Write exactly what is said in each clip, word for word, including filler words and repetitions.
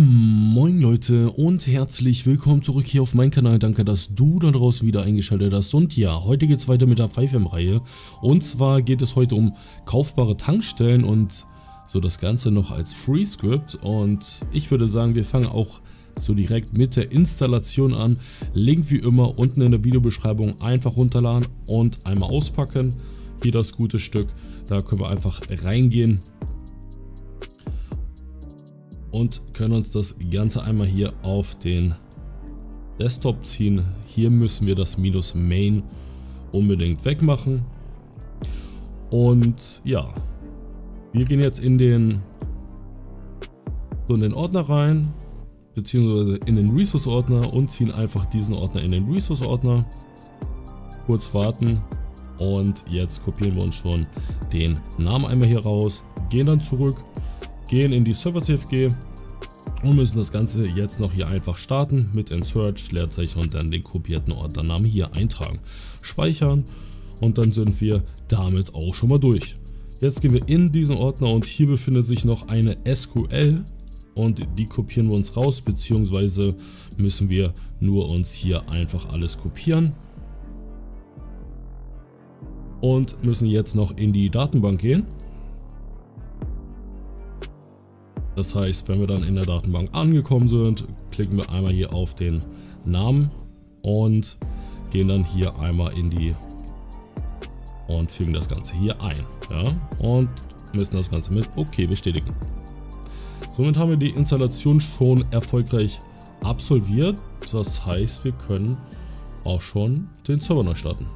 Moin Leute und herzlich willkommen zurück hier auf meinem Kanal. Danke, dass du da draußen wieder eingeschaltet hast. Und ja, heute geht es weiter mit der FiveM-Reihe. Und zwar geht es heute um kaufbare Tankstellen und so das Ganze noch als Free-Script. Und ich würde sagen, wir fangen auch so direkt mit der Installation an. Link wie immer unten in der Videobeschreibung. Einfach runterladen und einmal auspacken. Hier das gute Stück. Da können wir einfach reingehen und können uns das Ganze einmal hier auf den Desktop ziehen. Hier müssen wir das Minus Main unbedingt wegmachen. Und ja, wir gehen jetzt in den, so in den Ordner rein, beziehungsweise in den Resource-Ordner und ziehen einfach diesen Ordner in den Resource-Ordner. Kurz warten und jetzt kopieren wir uns schon den Namen einmal hier raus, gehen dann zurück, gehen in die Server-C F G und müssen das Ganze jetzt noch hier einfach starten mit Search, Leerzeichen und dann den kopierten Ordnernamen hier eintragen. Speichern und dann sind wir damit auch schon mal durch. Jetzt gehen wir in diesen Ordner und hier befindet sich noch eine S Q L und die kopieren wir uns raus, beziehungsweise müssen wir nur uns hier einfach alles kopieren und müssen jetzt noch in die Datenbank gehen. Das heißt, wenn wir dann in der Datenbank angekommen sind, klicken wir einmal hier auf den Namen und gehen dann hier einmal in die und fügen das Ganze hier ein. Ja? Und müssen das Ganze mit OK bestätigen. Somit haben wir die Installation schon erfolgreich absolviert. Das heißt, wir können auch schon den Server neu starten.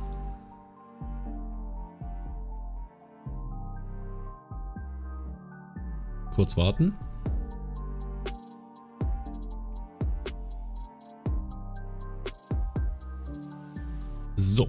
Kurz warten. So.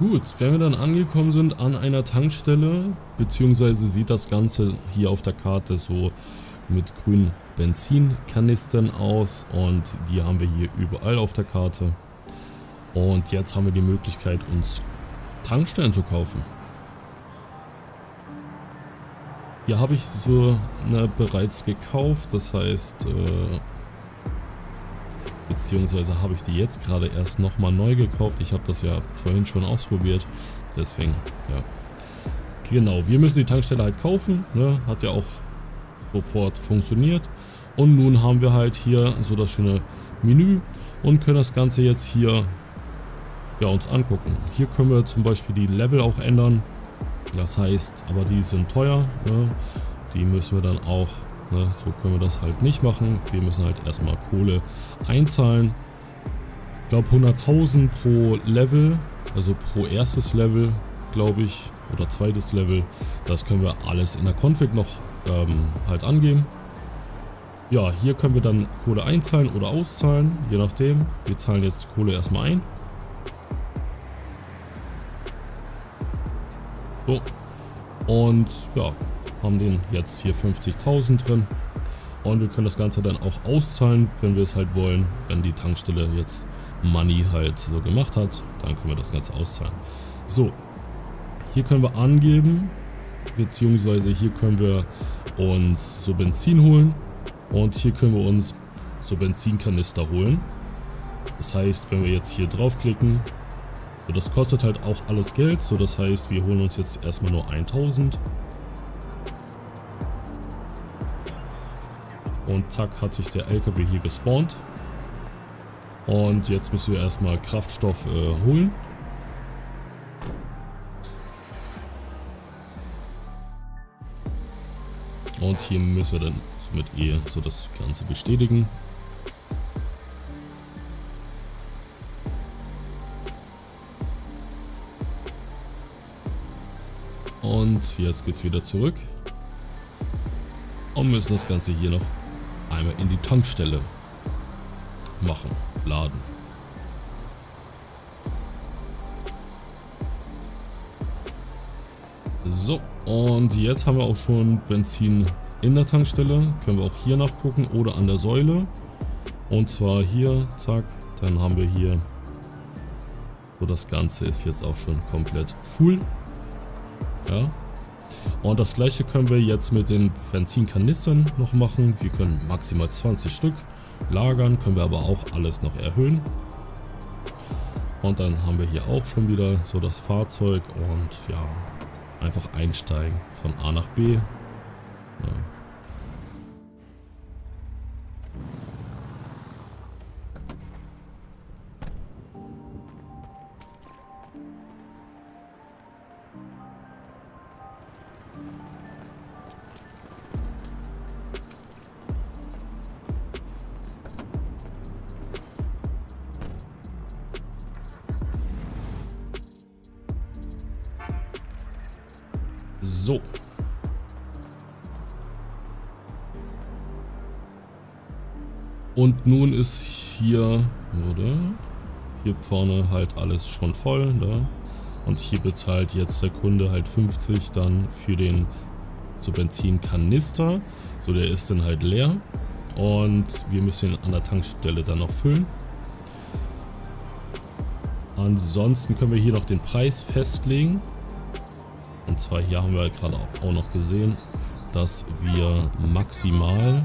Gut, wenn wir dann angekommen sind an einer Tankstelle, beziehungsweise sieht das Ganze hier auf der Karte so mit grünen Benzinkanistern aus und die haben wir hier überall auf der Karte. Und jetzt haben wir die Möglichkeit, uns Tankstellen zu kaufen. Hier habe ich so eine bereits gekauft, das heißt, äh, beziehungsweise habe ich die jetzt gerade erst nochmal neu gekauft. Ich habe das ja vorhin schon ausprobiert. Deswegen, ja. Genau, wir müssen die Tankstelle halt kaufen. Ne? Hat ja auch sofort funktioniert. Und nun haben wir halt hier so das schöne Menü und können das Ganze jetzt hier ja, uns angucken. Hier können wir zum Beispiel die Level auch ändern. Das heißt, aber die sind teuer. Ne? Die müssen wir dann auch... So können wir das halt nicht machen. Wir müssen halt erstmal Kohle einzahlen. Ich glaube hunderttausend pro Level, also pro erstes Level, glaube ich, oder zweites Level. Das können wir alles in der Config noch ähm, halt angeben. Ja, hier können wir dann Kohle einzahlen oder auszahlen, je nachdem. Wir zahlen jetzt Kohle erstmal ein. So. Und ja. Haben den jetzt hier fünfzigtausend drin und wir können das Ganze dann auch auszahlen, wenn wir es halt wollen. Wenn die Tankstelle jetzt Money halt so gemacht hat, dann können wir das Ganze auszahlen. So, hier können wir angeben, beziehungsweise hier können wir uns so Benzin holen und hier können wir uns so Benzinkanister holen. Das heißt, wenn wir jetzt hier draufklicken, so das kostet halt auch alles Geld. So, das heißt, wir holen uns jetzt erstmal nur tausend. Und zack hat sich der L K W hier gespawnt. Und jetzt müssen wir erstmal Kraftstoff äh, holen. Und hier müssen wir dann mit E so das Ganze bestätigen. Und jetzt geht's wieder zurück. Und müssen das Ganze hier noch einmal in die Tankstelle machen, laden. So, und jetzt haben wir auch schon Benzin in der Tankstelle. Können wir auch hier nachgucken oder an der Säule. Und zwar hier, zack, dann haben wir hier. So, das Ganze ist jetzt auch schon komplett full. Ja. Und das gleiche können wir jetzt mit den Benzinkanistern noch machen. Wir können maximal zwanzig Stück lagern, können wir aber auch alles noch erhöhen. Und dann haben wir hier auch schon wieder so das Fahrzeug und ja, einfach einsteigen von A nach B. Ja. So. Und nun ist hier, oder? Hier vorne halt alles schon voll, ne? Und hier bezahlt jetzt der Kunde halt fünfzig dann für den so Benzinkanister. So, der ist dann halt leer. Und wir müssen ihn an der Tankstelle dann noch füllen. Ansonsten können wir hier noch den Preis festlegen. Und zwar hier haben wir gerade auch noch gesehen, dass wir maximal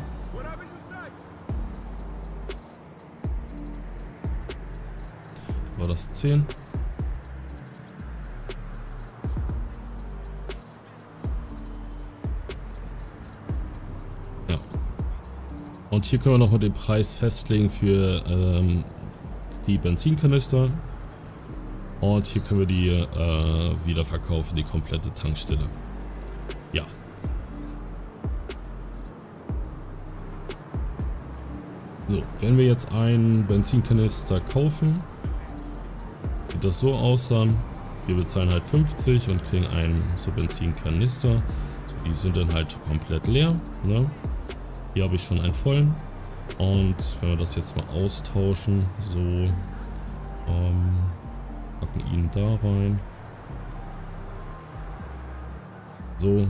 war das zehn. Ja. Und hier können wir noch mal den Preis festlegen für ähm, die Benzinkanister. Und hier können wir die äh, wieder verkaufen, die komplette Tankstelle. Ja. So, wenn wir jetzt einen Benzinkanister kaufen, sieht das so aus dann. Wir bezahlen halt fünfzig und kriegen einen so Benzinkanister. So, die sind dann halt komplett leer, ne? Hier habe ich schon einen vollen. Und wenn wir das jetzt mal austauschen, so... Ähm, packen ihn da rein. So.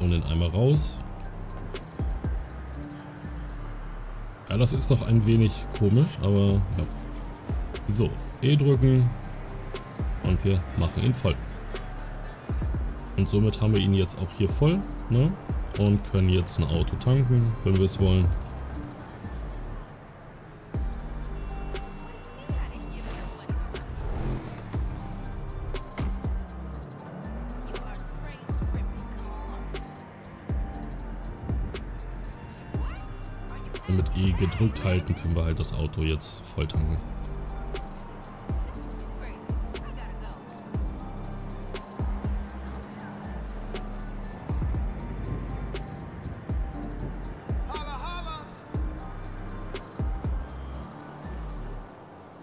Und den einmal raus. Ja, das ist noch ein wenig komisch, aber ja. So, E drücken. Und wir machen ihn voll. Und somit haben wir ihn jetzt auch hier voll, ne? Und können jetzt ein Auto tanken, wenn wir es wollen. Mit E gedrückt halten, können wir halt das Auto jetzt voll tanken.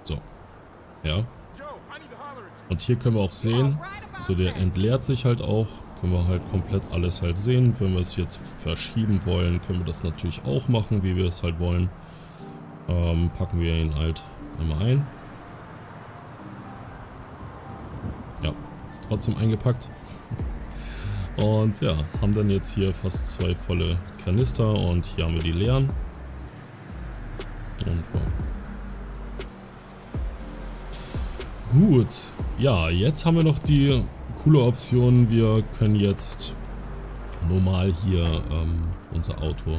So. Ja. Und hier können wir auch sehen, so der entleert sich halt auch. Können wir halt komplett alles halt sehen. Wenn wir es jetzt verschieben wollen, können wir das natürlich auch machen, wie wir es halt wollen. Ähm, packen wir ihn halt einmal ein. Ja, ist trotzdem eingepackt. Und ja, haben dann jetzt hier fast zwei volle Kanister und hier haben wir die leeren. Und wow. Gut, ja, jetzt haben wir noch die coole Option, wir können jetzt normal hier ähm, unser Auto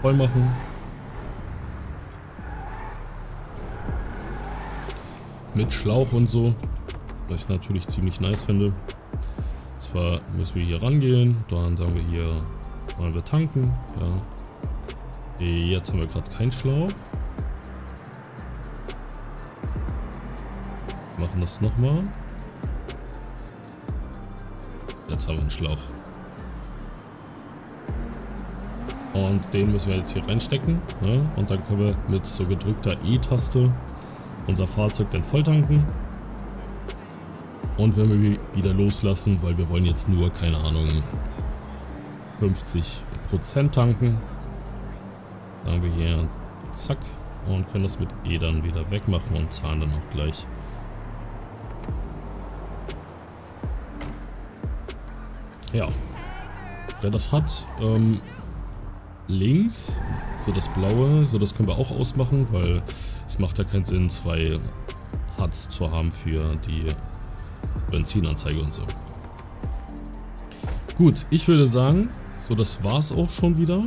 voll machen. Mit Schlauch und so, was ich natürlich ziemlich nice finde. Zwar müssen wir hier rangehen, dann sagen wir hier, wollen wir tanken. Ja. Jetzt haben wir gerade keinen Schlauch. Machen das nochmal. Jetzt haben wir einen Schlauch. Und den müssen wir jetzt hier reinstecken, ne? Und dann können wir mit so gedrückter E-Taste unser Fahrzeug dann volltanken. Und wenn wir wieder loslassen, weil wir wollen jetzt nur, keine Ahnung, fünfzig Prozent tanken. Dann haben wir hier zack und können das mit E dann wieder wegmachen und zahlen dann auch gleich. Ja, wer das hat, ähm, links, so das blaue, so das können wir auch ausmachen, weil es macht ja keinen Sinn, zwei H U Ds zu haben für die Benzinanzeige und so. Gut, ich würde sagen, so das war's auch schon wieder.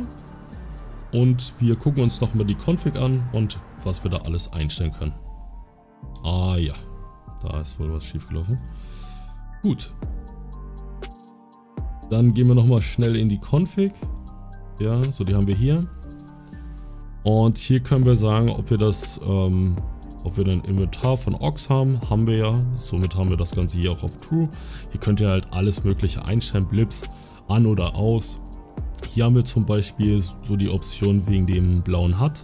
Und wir gucken uns nochmal die Config an und was wir da alles einstellen können. Ah ja, da ist wohl was schiefgelaufen. Gut. Dann gehen wir nochmal schnell in die Config. Ja, so die haben wir hier. Und hier können wir sagen, ob wir das, ähm, ob wir den Inventar von Ox haben. Haben wir ja. Somit haben wir das Ganze hier auch auf True. Hier könnt ihr halt alles mögliche einstellen. Blips an oder aus. Hier haben wir zum Beispiel so die Option wegen dem blauen H U D.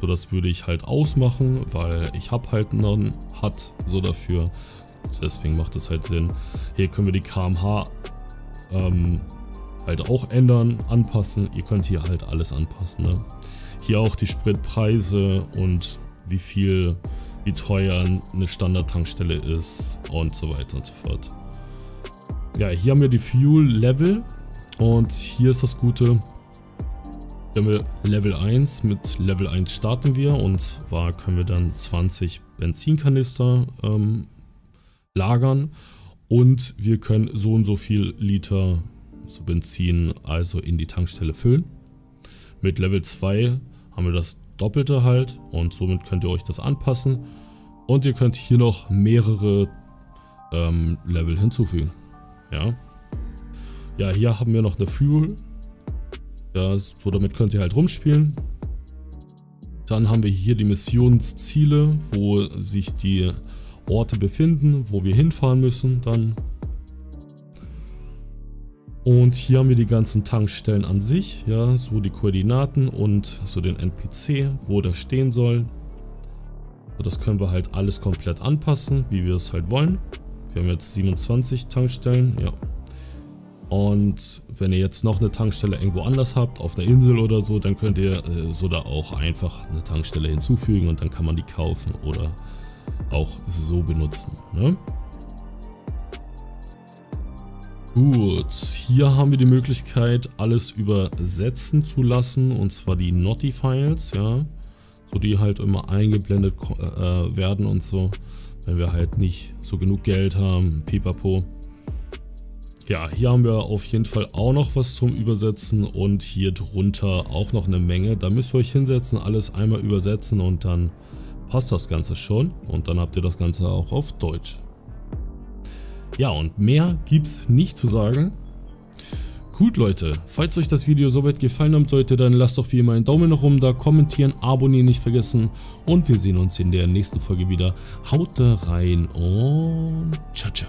So, das würde ich halt ausmachen, weil ich habe halt einen H U D so dafür. Deswegen macht das halt Sinn. Hier können wir die K M H Ähm, halt auch ändern, anpassen. Ihr könnt hier halt alles anpassen, ne? Hier auch die Spritpreise und wie viel, wie teuer eine Standardtankstelle ist und so weiter und so fort. Ja, hier haben wir die Fuel Level und hier ist das Gute, hier haben wir Level eins. Mit Level eins starten wir und zwar können wir dann zwanzig Benzinkanister ähm, lagern. Und wir können so und so viel Liter so Benzin also in die Tankstelle füllen. Mit Level zwei haben wir das Doppelte halt und somit könnt ihr euch das anpassen. Und ihr könnt hier noch mehrere ähm, Level hinzufügen. Ja. Ja, hier haben wir noch eine Fuel. Ja, so damit könnt ihr halt rumspielen. Dann haben wir hier die Missionsziele, wo sich die Orte befinden, wo wir hinfahren müssen dann. Und hier haben wir die ganzen Tankstellen an sich, ja, so die Koordinaten und so den N P C, wo der stehen soll. So, das können wir halt alles komplett anpassen, wie wir es halt wollen. Wir haben jetzt siebenundzwanzig Tankstellen, ja. Und wenn ihr jetzt noch eine Tankstelle irgendwo anders habt, auf einer Insel oder so, dann könnt ihr äh, so da auch einfach eine Tankstelle hinzufügen und dann kann man die kaufen oder auch so benutzen, ne? Gut, hier haben wir die Möglichkeit, alles übersetzen zu lassen, und zwar die N O T I-Files, ja, so die halt immer eingeblendet äh, werden und so, wenn wir halt nicht so genug Geld haben, pipapo. Ja, hier haben wir auf jeden Fall auch noch was zum Übersetzen und hier drunter auch noch eine Menge. Da müsst ihr euch hinsetzen, alles einmal übersetzen und dann passt das Ganze schon und dann habt ihr das Ganze auch auf Deutsch. Ja, und mehr gibt's nicht zu sagen. Gut Leute, falls euch das Video soweit gefallen haben sollte, dann lasst doch wie immer einen Daumen nach oben da, kommentieren, abonnieren nicht vergessen und wir sehen uns in der nächsten Folge wieder. Haut da rein und ciao ciao.